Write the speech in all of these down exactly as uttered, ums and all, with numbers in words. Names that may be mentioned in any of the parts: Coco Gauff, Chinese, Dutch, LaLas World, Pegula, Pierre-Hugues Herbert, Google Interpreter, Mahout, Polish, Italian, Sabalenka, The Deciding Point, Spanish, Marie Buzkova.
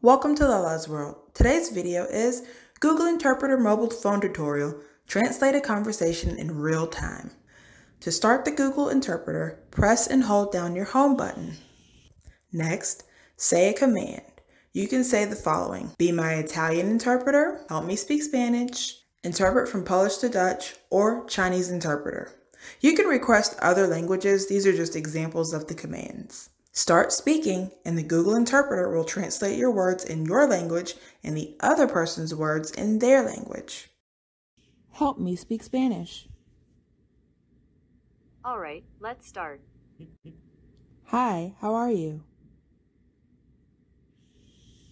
Welcome to LaLas World. Today's video is Google Interpreter mobile phone tutorial, translate a conversation in real time. To start the Google Interpreter, press and hold down your home button. Next, say a command. You can say the following: be my Italian interpreter, help me speak Spanish, interpret from Polish to Dutch, or Chinese interpreter. You can request other languages. These are just examples of the commands. Start speaking, and the Google Interpreter will translate your words in your language and the other person's words in their language. Help me speak Spanish. All right, let's start. Hi, how are you?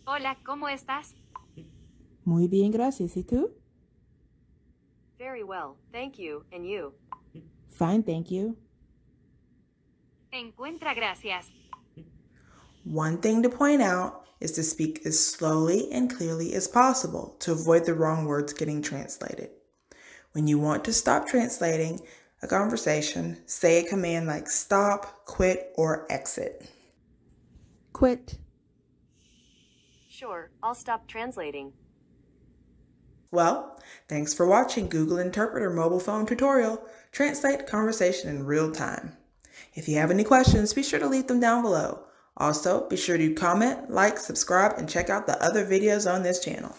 Hola, ¿cómo estás? Muy bien, gracias. ¿Y tú? Very well, thank you. And you? Fine, thank you. Encuentra, gracias. One thing to point out is to speak as slowly and clearly as possible to avoid the wrong words getting translated. When you want to stop translating a conversation, say a command like stop, quit, or exit. Quit. Sure, I'll stop translating. Well, thanks for watching Google Interpreter mobile phone tutorial, translate conversation in real time. If you have any questions, be sure to leave them down below. Also, be sure to comment, like, subscribe, and check out the other videos on this channel.